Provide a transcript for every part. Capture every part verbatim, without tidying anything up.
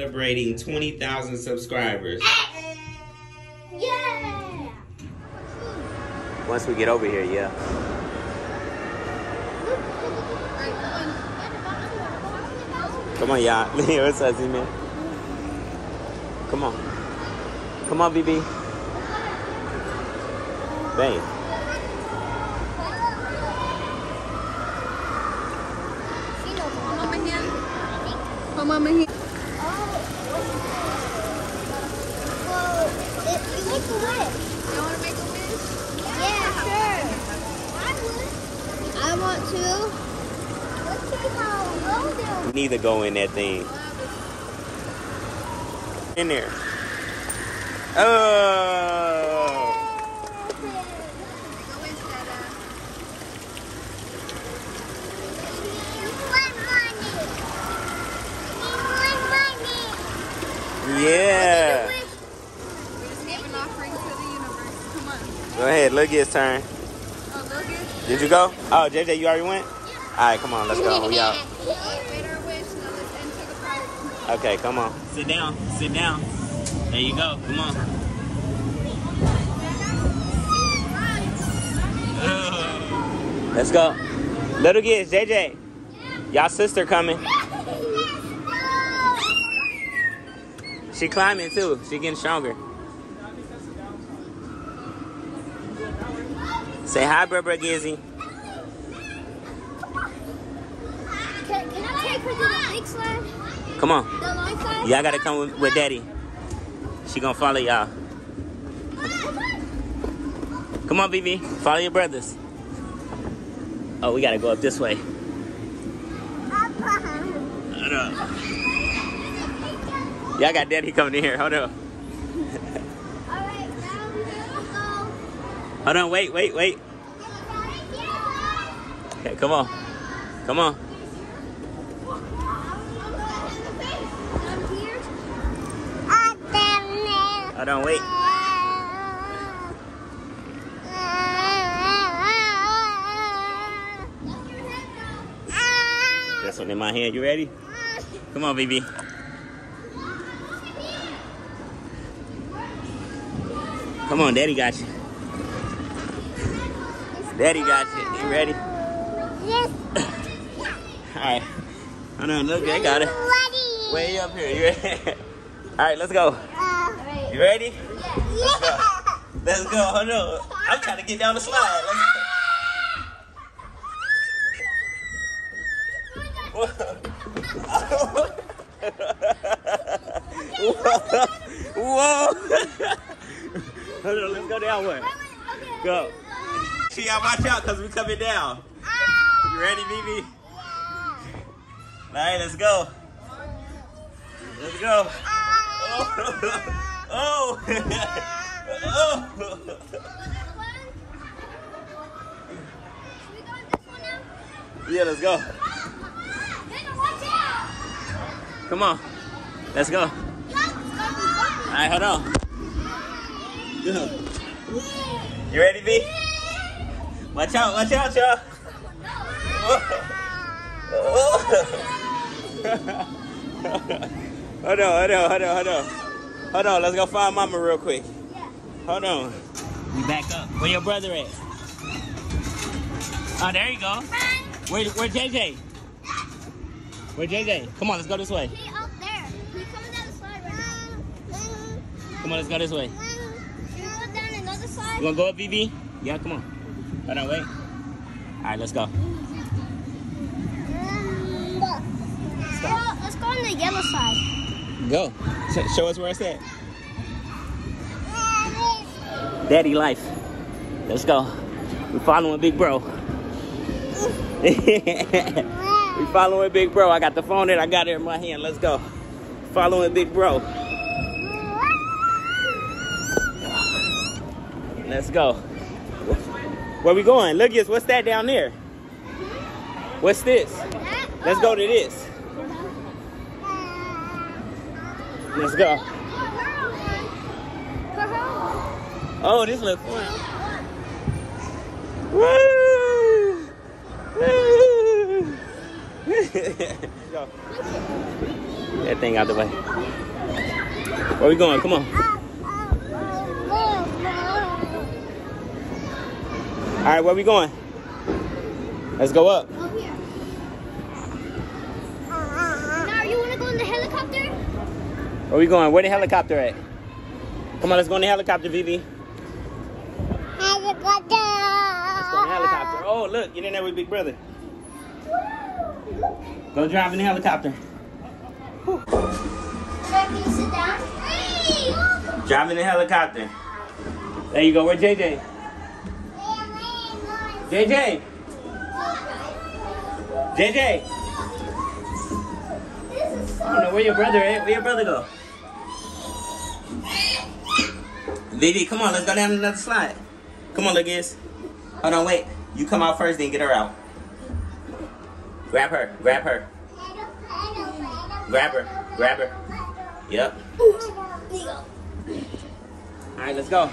celebrating twenty thousand subscribers. Yeah! Once we get over here, yeah. Come on, y'all. What's up, Z-Man? Come on. Come on, B B. Bang. Come on, Mahi. We need to go in that thing. In there. Oh! Yeah! We just gave an offering to the universe. Come on. Go ahead, look at his turn. Oh, look. Did you go? Oh, J J, you already went? Yeah. Alright, come on, let's go. We out. Okay, come on. Sit down. Sit down. There you go. Come on. Uh. Let's go. Little kids, J J. Y'all sister coming. She climbing too. She getting stronger. Say hi, Brother Gizzy. Can, can I take her to the big slide? Come on. Y'all gotta come with, with daddy. She gonna follow y'all. Come on, B B. Follow your brothers. Oh, we gotta go up this way. Hold up. Y'all got daddy coming in here. Hold up. Hold on, wait, wait, wait. Okay, come on. Come on. I don't wait. That's one in my hand. You ready? Come on, baby. Come on, daddy got you. Daddy got you. You ready? Yes. All right. Hold on. Look, I got it. Way up here. You ready? All right, let's go. You ready? Yeah. Let's go. Let's go. Hold on. I'm trying to get down the slide. Let's go. Whoa. Whoa. Hold on. Let's go down one. Go. See, y'all watch out because we're coming down. You ready, B B? All right, let's go. Let's go. Oh. Oh! Oh! Should we go with this one now? Yeah, let's go. Come on. Let's go. Alright, hold on. You ready, B? Watch out, watch out, y'all. Hold on, hold on, hold on, hold on. Hold on, let's go find mama real quick. Yeah. Hold on. You back up. Where your brother at? Oh, there you go. Where, where J J? Where J J? Come on, let's go this way. He's up there. He's coming down the slide right now. Come on, let's go this way. Should we go down another slide? You want to go up, B B? Yeah, come on. Hold on, wait. All right, let's go. Let's go, let's go on the yellow side. Go. Show us where it's at. Daddy life. Let's go. We're following Big Bro. We're following Big Bro. I got the phone in. I got it in my hand. Let's go. Following Big Bro. Let's go. Where we going? Look, yes, what's that down there? What's this? Let's go to this. Let's go. Oh, this looks fun. Woo! Woo! Go. That thing out the way. Where we going? Come on. All right, where we going? Let's go up. Over here. Now, you want to go in the helicopter? Where we going? Where the helicopter at? Come on, let's go in the helicopter, Vivi. Helicopter. Let's go in the helicopter. Oh, look, you're in there with Big Brother. Go drive in the helicopter. Whew. Can you sit down? Hey! Driving the helicopter. There you go. Where J J? J J. J J. I don't know where your brother is. Where your brother go? Vivi, come on. Let's go down another slide. Come on, Lucas. Hold on, wait. You come out first, then get her out. Grab her. Grab her. Grab her. Grab her. Yep. Alright, let's go.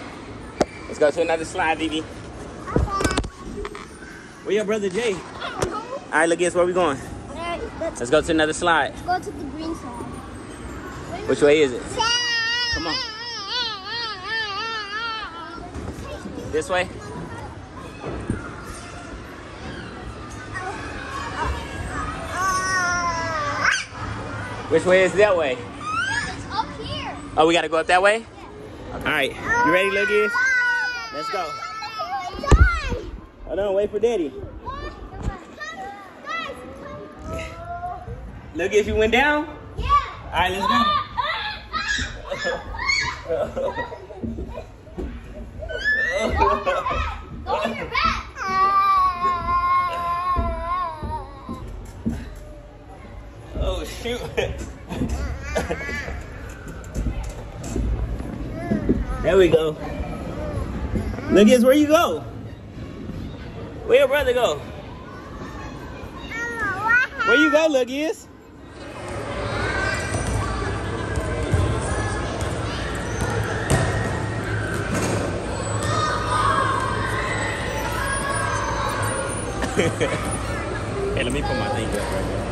Let's go to another slide, Vivi. Where your brother Jay? Alright, look, guess where we going? Let's go to another slide. Let's go to the green slide. Which way is it? Come on. This way? Which way is that way? It's up here. Oh, we gotta go up that way? Yeah. All right, you ready, little kids? Let's go. Hold on, wait for daddy. Look, if you went down? Yeah. All right, let's go. Go on your back. Oh, shoot. There we go. Look, it's where you go. Where your brother go? Where you go, look, is? Hey, let me put my thing up right there.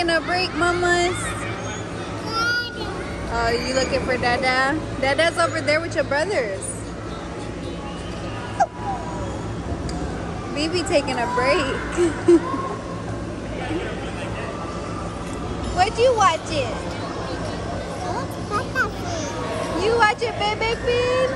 taking a break, mamas? Oh, uh, you looking for Dada? Dada's over there with your brothers. Baby taking a break. What you watching? You watching Baby Bean?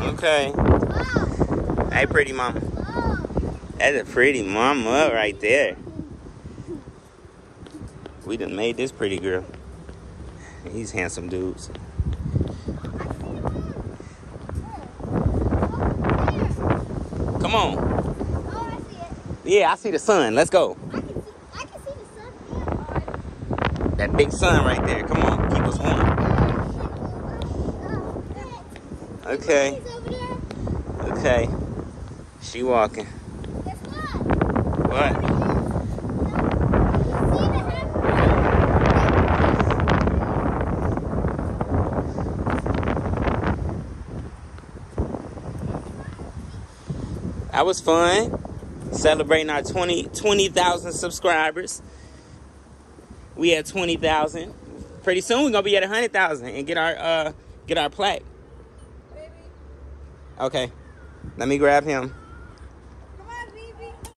Okay. Hey, pretty mama. That's a pretty mama right there. We done made this pretty girl. These handsome dudes. Come on. Yeah, I see the sun. Let's go. I can see the sun. That big sun right there. Come on. Keep us warm. Okay. Okay, she walking. Guess what? What? That was fun. Celebrating our twenty thousand subscribers. We had twenty thousand. Pretty soon we're gonna be at one hundred thousand and get our uh get our plaque. Baby. Okay. Let me grab him.